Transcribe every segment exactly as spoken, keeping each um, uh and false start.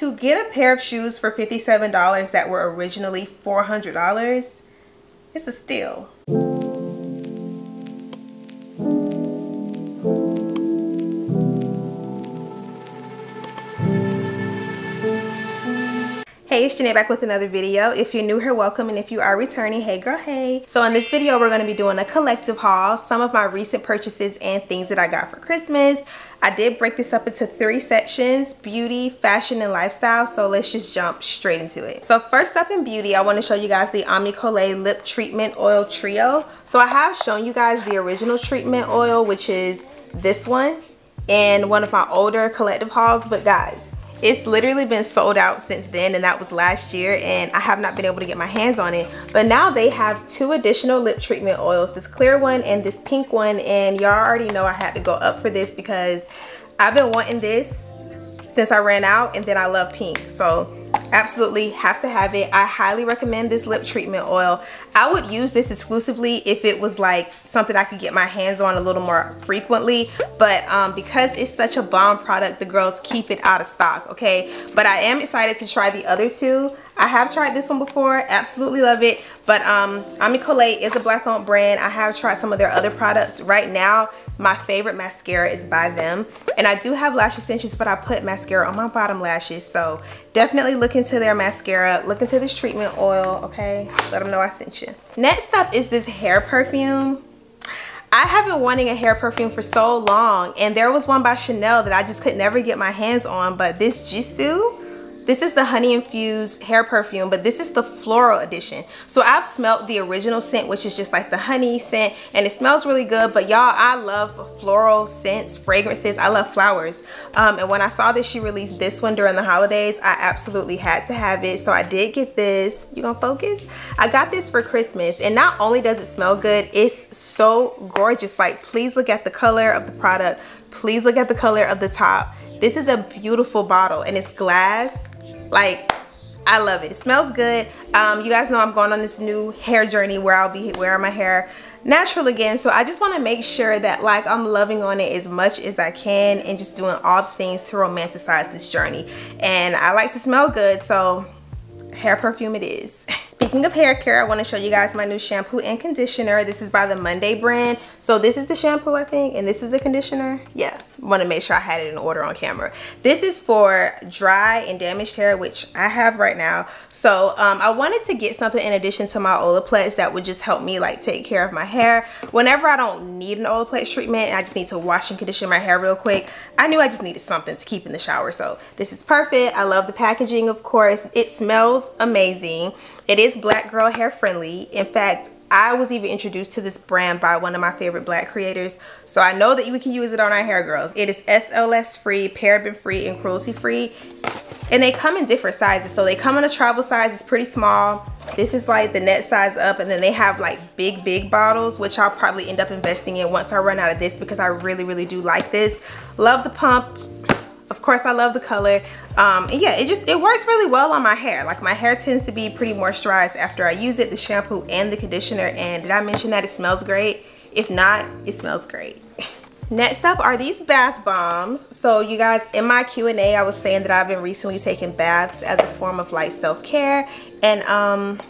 to get a pair of shoes for fifty-seven dollars that were originally four hundred dollars, it's a steal. Hey, it's Janée back with another video. If you're new here, welcome, and if you are returning, hey girl, hey. So in this video, we're gonna be doing a collective haul, some of my recent purchases and things that I got for Christmas. I did break this up into three sections: beauty, fashion, and lifestyle. So let's just jump straight into it. So first up in beauty, I want to show you guys the Ami Cole Lip Treatment Oil Trio. So I have shown you guys the original treatment oil, which is this one, and one of my older collective hauls, but guys, it's literally been sold out since then, and that was last year, and I have not been able to get my hands on it. But now they have two additional lip treatment oils, this clear one and this pink one, and y'all already know I had to go up for this because I've been wanting this since I ran out, and then I love pink, so absolutely have to have it. I highly recommend this lip treatment oil. I would use this exclusively if it was like something I could get my hands on a little more frequently, but um, because it's such a bomb product, the girls keep it out of stock, okay? But I am excited to try the other two. I have tried this one before, absolutely love it, but um, Ami Cole is a black owned brand. I have tried some of their other products. Right now, my favorite mascara is by them, and I do have lash extensions, but I put mascara on my bottom lashes, so definitely look into their mascara, look into this treatment oil, okay? Let them know I sent you. Next up is this hair perfume. I have been wanting a hair perfume for so long, and there was one by Chanel that I just could never get my hands on, but this Gisou, this is the honey infused hair perfume, but this is the floral edition. So I've smelled the original scent, which is just like the honey scent, and it smells really good, but y'all, I love floral scents, fragrances, I love flowers. Um, and when I saw that she released this one during the holidays, I absolutely had to have it. So I did get this. You gonna focus? I got this for Christmas, and not only does it smell good, it's so gorgeous. Like, please look at the color of the product. Please look at the color of the top. This is a beautiful bottle, and it's glass. Like, I love it. It smells good. Um, you guys know I'm going on this new hair journey where I'll be wearing my hair natural again, so I just want to make sure that like I'm loving on it as much as I can and just doing all things to romanticize this journey. And I like to smell good, so hair perfume it is. Speaking of hair care, I want to show you guys my new shampoo and conditioner. This is by the Monday brand. So this is the shampoo, I think, and this is the conditioner. Yeah, want to make sure I had it in order on camera. This is for dry and damaged hair, which I have right now. So um, I wanted to get something in addition to my Olaplex that would just help me like take care of my hair. Whenever I don't need an Olaplex treatment and I just need to wash and condition my hair real quick, I knew I just needed something to keep in the shower. So this is perfect. I love the packaging, of course. It smells amazing. It is black girl hair friendly. In fact, I was even introduced to this brand by one of my favorite black creators, so I know that we can use it on our hair, girls. It is S L S free, paraben free, and cruelty free, and they come in different sizes. So they come in a travel size, it's pretty small. This is like the net size up, and then they have like big big bottles, which I'll probably end up investing in once I run out of this, because I really really do like this. Love the pump. Of course, I love the color. Um, and yeah, it just, it works really well on my hair. Like, my hair tends to be pretty moisturized after I use it, the shampoo and the conditioner. And did I mention that it smells great? If not, it smells great. Next up are these bath bombs. So you guys, in my Q and A, I was saying that I've been recently taking baths as a form of like self-care. And um,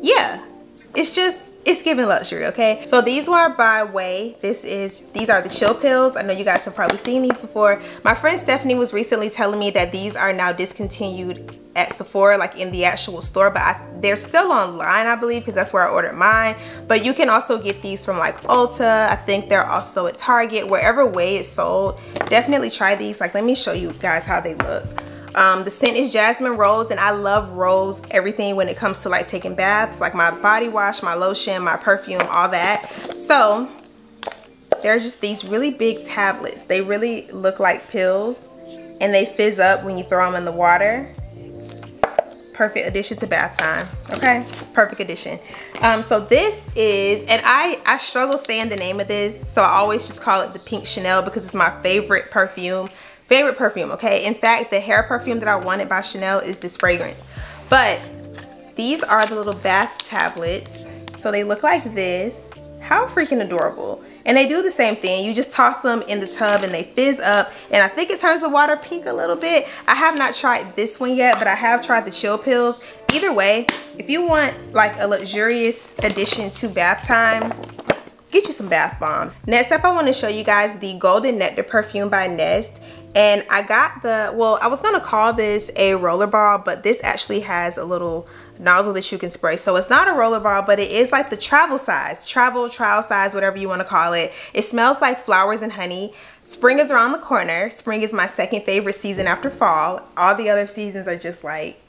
yeah, it's just, it's giving luxury, okay? So these were by Ouai. This is, these are the chill pills. I know you guys have probably seen these before. My friend Stephanie was recently telling me that these are now discontinued at Sephora, like in the actual store, but I, they're still online, I believe, because that's where I ordered mine. But you can also get these from like Ulta. I think they're also at Target, wherever Ouai is sold. Definitely try these. Like, let me show you guys how they look. Um, the scent is jasmine rose, and I love rose everything when it comes to like taking baths, like my body wash, my lotion, my perfume, all that. So they're just these really big tablets. They really look like pills, and they fizz up when you throw them in the water. Perfect addition to bath time, okay? Perfect addition. Um, so this is, and I, I struggle saying the name of this, so I always just call it the Pink Chanel because it's my favorite perfume. Favorite perfume, okay? In fact, the hair perfume that I wanted by Chanel is this fragrance. But these are the little bath tablets. So they look like this. how freaking adorable. And they do the same thing. You just toss them in the tub and they fizz up. And I think it turns the water pink a little bit. I have not tried this one yet, but I have tried the chill pills. Either way, if you want like a luxurious addition to bath time, get you some bath bombs. Next up, I want to show you guys the Golden Nectar Perfume by Nest. And I got the, well, I was going to call this a roller ball, but this actually has a little nozzle that you can spray. So it's not a roller ball, but it is like the travel size, travel, trial size, whatever you want to call it. It smells like flowers and honey. Spring is around the corner. Spring is my second favorite season after fall. All the other seasons are just like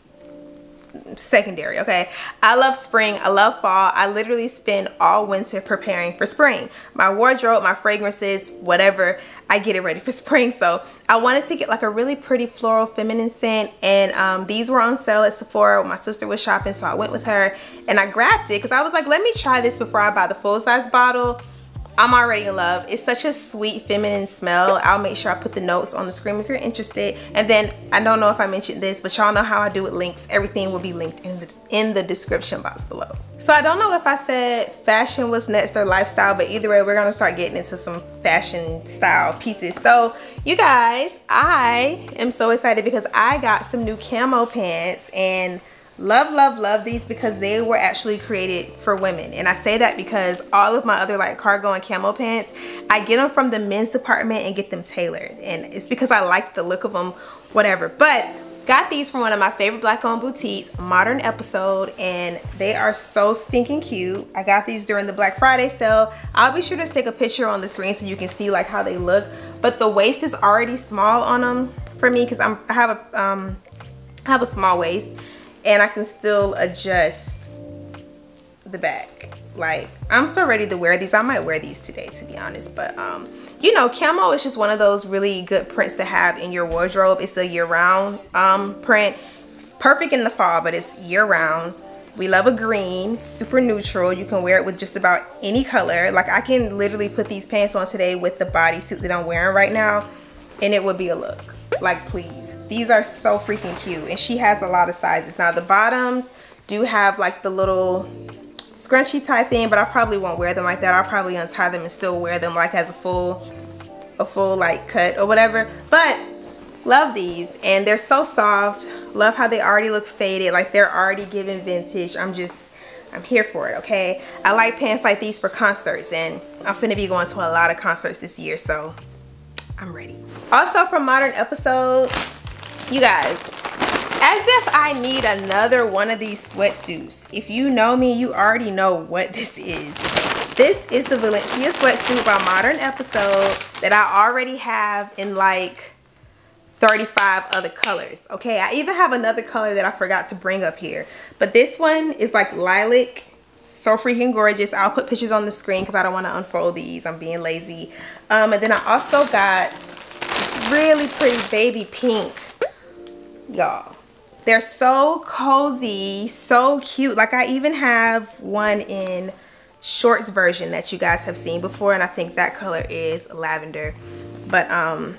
secondary, okay? I love spring, I love fall. I literally spend all winter preparing for spring. My wardrobe, my fragrances, whatever, I get it ready for spring. So I wanted to get like a really pretty floral feminine scent, and um, these were on sale at Sephora. My sister was shopping, so I went with her and I grabbed it because I was like, let me try this before I buy the full-size bottle. I'm already in love. It's such a sweet feminine smell. I'll make sure I put the notes on the screen if you're interested. And then I don't know if I mentioned this, but y'all know how I do with links. Everything will be linked in the, in the description box below. So I don't know if I said fashion was next or lifestyle, but either way, we're gonna start getting into some fashion style pieces. So you guys, I am so excited because I got some new camo pants, and love love love these because they were actually created for women. And I say that because all of my other like cargo and camo pants, I get them from the men's department and get them tailored, and it's because I like the look of them, whatever. But got these from one of my favorite black-owned boutiques, Modern Episode, and they are so stinking cute. I got these during the Black Friday sale. I'll be sure to stick a picture on the screen so you can see like how they look, but the waist is already small on them for me because I'm I have a um I have a small waist. And I can still adjust the back. Like, I'm so ready to wear these. I might wear these today, to be honest. But, um, you know, camo is just one of those really good prints to have in your wardrobe. It's a year-round um, print. Perfect in the fall, but it's year-round. We love a green, super neutral. You can wear it with just about any color. Like, I can literally put these pants on today with the bodysuit that I'm wearing right now, and it would be a look. Like, please, these are so freaking cute. And she has a lot of sizes. Now the bottoms do have like the little scrunchy tie thing, but I probably won't wear them like that. I'll probably untie them and still wear them like as a full a full like cut or whatever. But love these, and they're so soft. Love how they already look faded, like they're already giving vintage. I'm just I'm here for it, okay? I like pants like these for concerts, and I'm finna be going to a lot of concerts this year, so I'm ready. Also from Modern Episode, you guys, as if I need another one of these sweatsuits. If you know me, you already know what this is. This is the Valencia sweatsuit by Modern Episode that I already have in like thirty-five other colors, okay? I even have another color that I forgot to bring up here, but this one is like lilac. So freaking gorgeous. I'll put pictures on the screen because I don't want to unfold these. I'm being lazy. Um, and then I also got this really pretty baby pink. Y'all, they're so cozy, so cute. Like, I even have one in shorts version that you guys have seen before, and I think that color is lavender. But um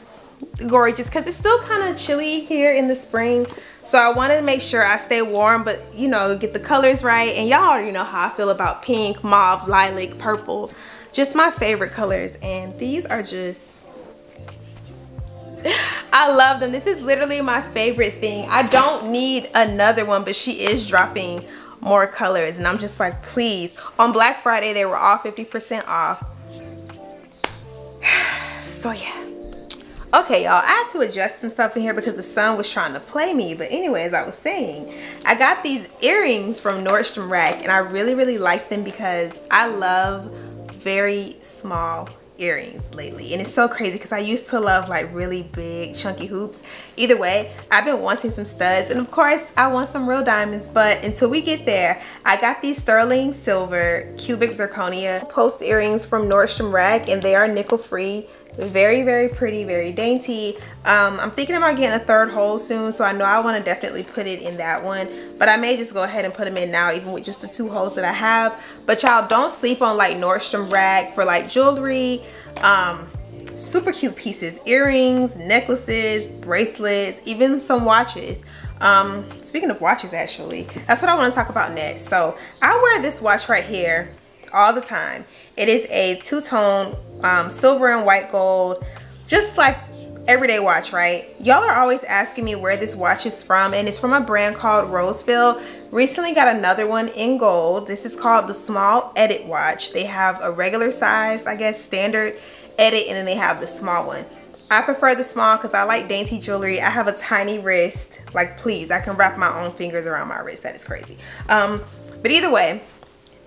gorgeous, because it's still kind of chilly here in the spring, so I wanted to make sure I stay warm, but you know, get the colors right. And y'all already know how I feel about pink, mauve, lilac, purple, just my favorite colors. And these are just I love them. This is literally my favorite thing. I don't need another one, but she is dropping more colors, and I'm just like, please. On Black Friday they were all fifty percent off. So yeah. Okay, y'all, I had to adjust some stuff in here because the sun was trying to play me. But anyways, I was saying, I got these earrings from Nordstrom Rack, and I really, really like them because I love very small earrings lately. And it's so crazy because I used to love like really big, chunky hoops. Either way, I've been wanting some studs, and of course, I want some real diamonds. But until we get there, I got these sterling silver cubic zirconia post earrings from Nordstrom Rack, and they are nickel-free. Very, very pretty, very dainty. um I'm thinking about getting a third hole soon, so I know I want to definitely put it in that one, but I may just go ahead and put them in now, even with just the two holes that I have. But y'all, don't sleep on like Nordstrom Rack for like jewelry. Um super cute pieces, earrings, necklaces, bracelets, even some watches. Um speaking of watches, actually, that's what I want to talk about next. So I wear this watch right here all the time. It is a two-tone um, silver and white gold, just like everyday watch, right? Y'all are always asking me where this watch is from, and it's from a brand called Roseville. Recently got another one in gold. This is called the Small Edit watch. They have a regular size, I guess, standard edit, and then they have the small one. I prefer the small because I like dainty jewelry. I have a tiny wrist. Like, please, I can wrap my own fingers around my wrist. That is crazy. Um, but either way,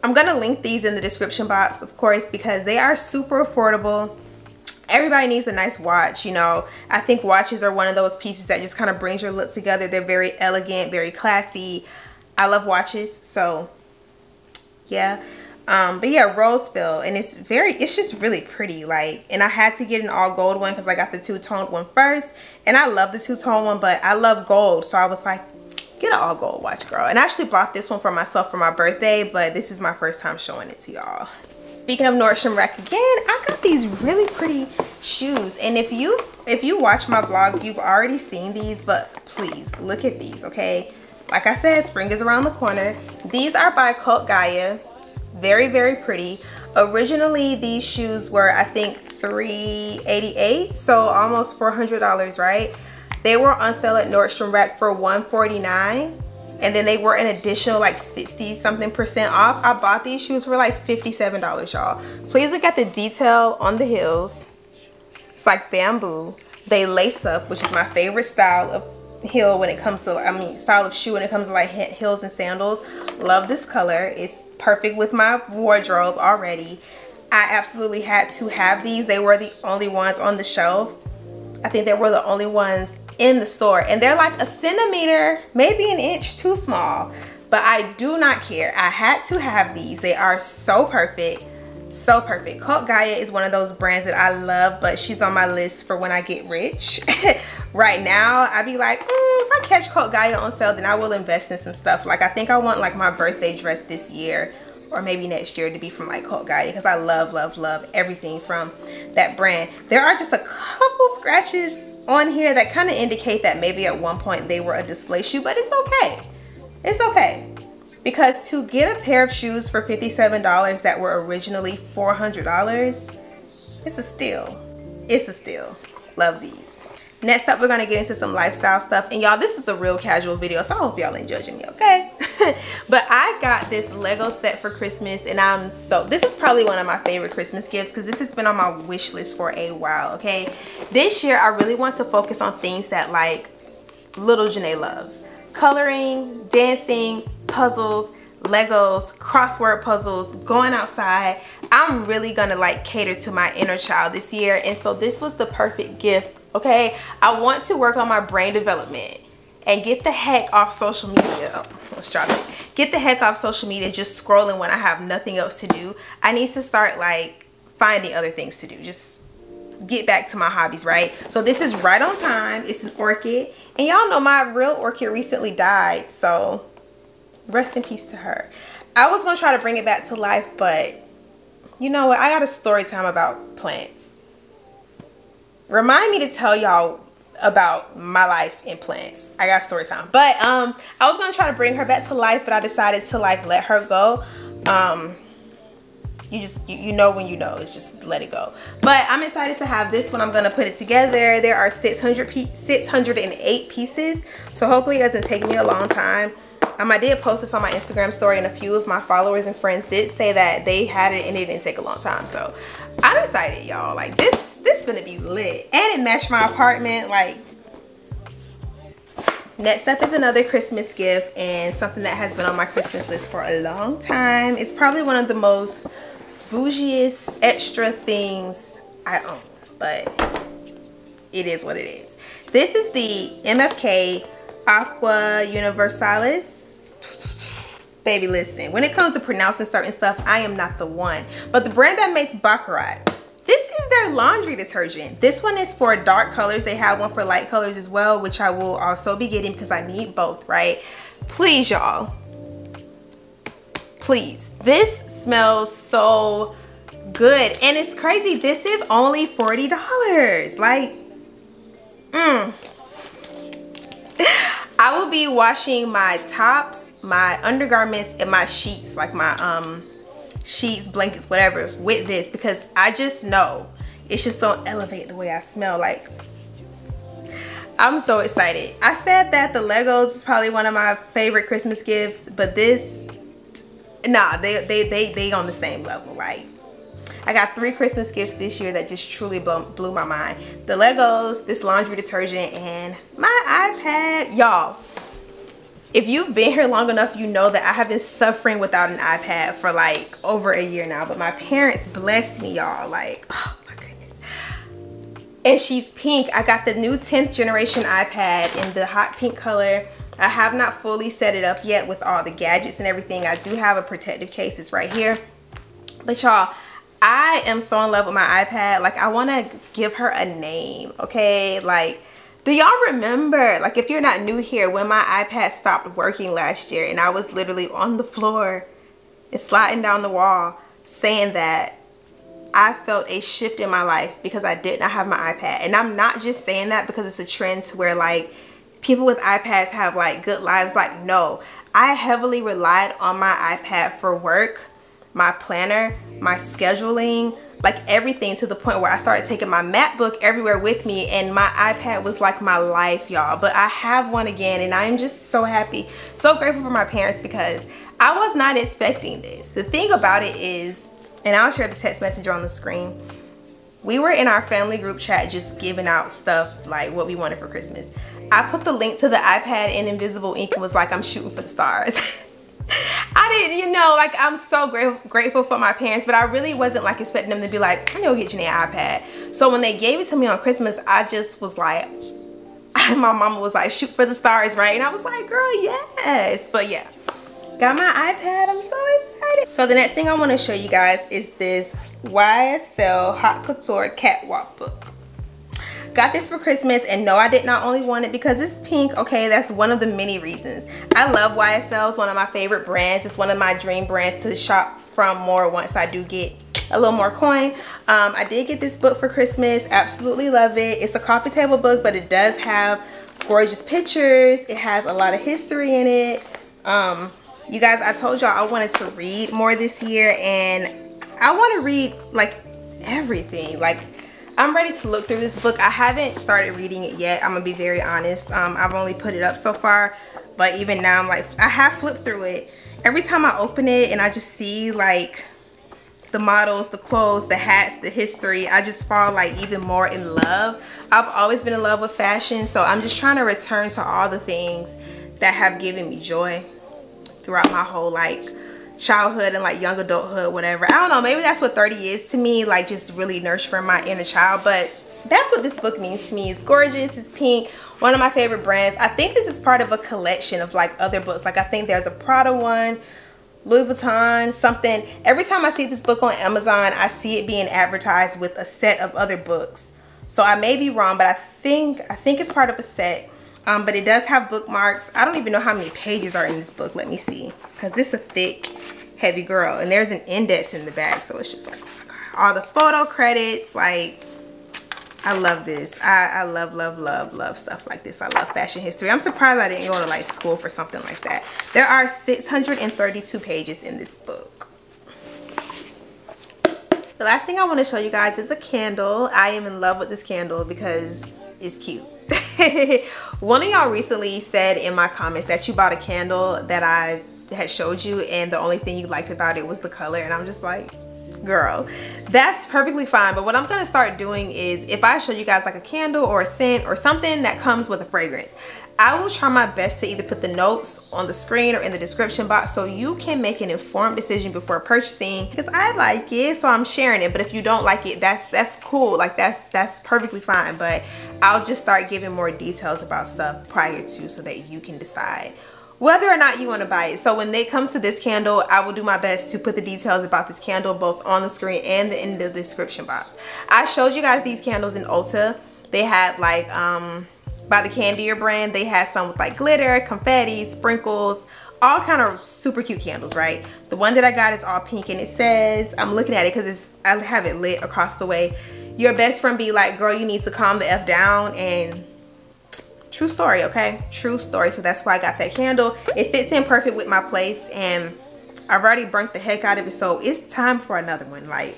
I'm gonna link these in the description box, of course, because they are super affordable. Everybody needs a nice watch, you know. I think watches are one of those pieces that just kind of brings your look together. They're very elegant, very classy. I love watches, so yeah. Um, but yeah, Roseville, and it's very, it's just really pretty. Like, and I had to get an all gold one because I got the two-toned one first, and I love the two-tone one, but I love gold, so I was like, get an all gold watch, girl. And I actually bought this one for myself for my birthday, but this is my first time showing it to y'all. Speaking of Nordstrom Rack again, I got these really pretty shoes. And if you if you watch my vlogs, you've already seen these, but please look at these, okay? Like I said, spring is around the corner. These are by Cult Gaia. Very, very pretty. Originally, these shoes were, I think, three eighty-eight, so almost four hundred dollars, right? They were on sale at Nordstrom Rack for one forty-nine. And then they were an additional like sixty something percent off. I bought these shoes for like fifty-seven dollars, y'all. Please look at the detail on the heels. It's like bamboo. They lace up, which is my favorite style of heel when it comes to, I mean, style of shoe when it comes to like heels and sandals. Love this color. It's perfect with my wardrobe already. I absolutely had to have these. They were the only ones on the shelf. I think they were the only ones in the store, and they're like a centimeter, maybe an inch too small, but I do not care. I had to have these. They are so perfect, so perfect. Cult Gaia is one of those brands that I love, but she's on my list for when I get rich. Right now I be like, mm, if I catch Cult Gaia on sale, then I will invest in some stuff. Like, I think I want like my birthday dress this year or maybe next year to be from like Cult Gaia, because I love, love, love everything from that brand. There are just a couple scratches on here that kind of indicate that maybe at one point they were a display shoe, but it's okay. It's okay, because to get a pair of shoes for fifty-seven dollars that were originally four hundred dollars, it's a steal. It's a steal. Love these. Next up, we're gonna get into some lifestyle stuff, and y'all, this is a real casual video, so I hope y'all ain't judging me, okay? But I got this Lego set for Christmas, and I'm so, this is probably one of my favorite Christmas gifts because this has been on my wish list for a while, okay? This year, I really want to focus on things that like little Janée loves. Coloring, dancing, puzzles, Legos, crossword puzzles, going outside. I'm really gonna like cater to my inner child this year, and so this was the perfect gift, okay? I want to work on my brain development and get the heck off social media. Let's drop it. Get the heck off social media, just scrolling when I have nothing else to do. I need to start like finding other things to do. Just get back to my hobbies, right? So this is right on time. It's an orchid, and y'all know my real orchid recently died, so rest in peace to her. I was gonna try to bring it back to life, but you know what? I got a story time about plants. Remind me to tell y'all about my life in plants. I got story time. But um I was gonna try to bring her back to life, but I decided to like let her go. Um you just you, you know when you know, it's just let it go. But I'm excited to have this one. I'm gonna put it together. There are six hundred six hundred eight pieces, so hopefully it doesn't take me a long time. Um, I did post this on my Instagram story, and a few of my followers and friends did say that they had it and it didn't take a long time. So I'm excited, y'all. Like, this, this is gonna be lit. And it matched my apartment. Like, next up is another Christmas gift, and something that has been on my Christmas list for a long time. It's probably one of the most bougiest extra things I own, but it is what it is. This is the M F K Aqua Universalis. Baby, listen, when it comes to pronouncing certain stuff, I am not the one. But the brand that makes Baccarat, this is their laundry detergent. This one is for dark colors. They have one for light colors as well, which I will also be getting because I need both, right? Please, y'all, please. This smells so good, and it's crazy. This is only forty dollars. Like, mm. I will be washing my tops, my undergarments, and my sheets, like my um sheets, blankets, whatever, with this, because I just know it's just so elevate the Ouai I smell. Like, I'm so excited. I said that the Legos is probably one of my favorite Christmas gifts, but this, nah, they they they they on the same level. Like, I got three Christmas gifts this year that just truly blew, blew my mind. The Legos, this laundry detergent, and my iPad. Y'all, if you've been here long enough, you know that I have been suffering without an iPad for like over a year now, but my parents blessed me, y'all. Like, oh my goodness. And she's pink. I got the new tenth generation iPad in the hot pink color. I have not fully set it up yet with all the gadgets and everything. I do have a protective case. It's right here. But y'all, I am so in love with my iPad. Like, I want to give her a name, okay? Like, do y'all remember, like, if you're not new here, when my iPad stopped working last year and I was literally on the floor and sliding down the wall saying that I felt a shift in my life because I did not have my iPad. And I'm not just saying that because it's a trend to where, like, people with iPads have, like, good lives. Like, no, I heavily relied on my iPad for work, my planner, my scheduling, like everything, to the point where I started taking my MacBook everywhere with me, and my iPad was like my life, y'all. But I have one again, and I am just so happy, so grateful for my parents, because I was not expecting this. The thing about it is, and I'll share the text message on the screen, we were in our family group chat just giving out stuff, like what we wanted for Christmas. I put the link to the iPad in invisible ink and was like, I'm shooting for the stars. I didn't, you know, like, I'm so gra grateful for my parents, but I really wasn't like expecting them to be like, I'm gonna get Janée an iPad. So when they gave it to me on Christmas, I just was like, my mama was like, shoot for the stars, right? And I was like, girl, yes. But yeah, got my iPad, I'm so excited. So the next thing I wanna show you guys is this Y S L Hot Couture Catwalk book. Got this for Christmas, and no, I did not only want it because it's pink, okay? That's one of the many reasons. I love Y S L. It's one of my favorite brands. It's one of my dream brands to shop from more once I do get a little more coin. Um, I did get this book for Christmas. Absolutely love it. It's a coffee table book, but it does have gorgeous pictures. It has a lot of history in it. Um, you guys, I told y'all I wanted to read more this year, and I want to read, like, everything. Like, I'm ready to look through this book. I haven't started reading it yet, I'm gonna be very honest. Um, I've only put it up so far, but even now I'm like, I have flipped through it. Every time I open it and I just see like the models, the clothes, the hats, the history, I just fall like even more in love. I've always been in love with fashion, so I'm just trying to return to all the things that have given me joy throughout my whole like childhood and like young adulthood, whatever. I don't know, maybe that's what thirty is to me, like just really nurturing my inner child. But that's what this book means to me. It's gorgeous, it's pink, one of my favorite brands. I think this is part of a collection of like other books. Like I think there's a Prada one, Louis Vuitton, something. Every time I see this book on Amazon, I see it being advertised with a set of other books. So I may be wrong, but I think I think it's part of a set. Um, but it does have bookmarks. I don't even know how many pages are in this book. Let me see, because it's a thick, heavy girl. And there's an index in the back, so it's just like, oh my God. All the photo credits, like, I love this. I, I love, love, love, love stuff like this. I love fashion history. I'm surprised I didn't go to, like, school for something like that. There are six hundred thirty-two pages in this book. The last thing I want to show you guys is a candle. I am in love with this candle because it's cute. One of y'all recently said in my comments that you bought a candle that I had showed you, and the only thing you liked about it was the color, and I'm just like, girl, that's perfectly fine. But what I'm gonna start doing is, if I show you guys like a candle or a scent or something that comes with a fragrance, I will try my best to either put the notes on the screen or in the description box so you can make an informed decision before purchasing, because I like it, so I'm sharing it. But if you don't like it, that's that's cool, like that's that's perfectly fine. But I'll just start giving more details about stuff prior to, so that you can decide whether or not you want to buy it. So when it comes to this candle, I will do my best to put the details about this candle both on the screen and in the description box. I showed you guys these candles in Ulta. They had like, um, by the Candier brand, they had some with like glitter, confetti, sprinkles, all kind of super cute candles, right? The one that I got is all pink, and it says, I'm looking at it because it's, I have it lit across the Ouai, your best friend be like, girl, you need to calm the F down. And true story, okay? True story. So that's why I got that candle. It fits in perfect with my place, and I've already burnt the heck out of it, so it's time for another one. Like,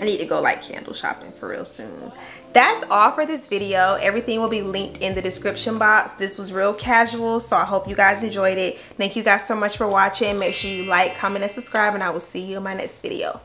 I need to go like candle shopping for real soon. That's all for this video. Everything will be linked in the description box. This was real casual, so I hope you guys enjoyed it. Thank you guys so much for watching. Make sure you like, comment, and subscribe, and I will see you in my next video.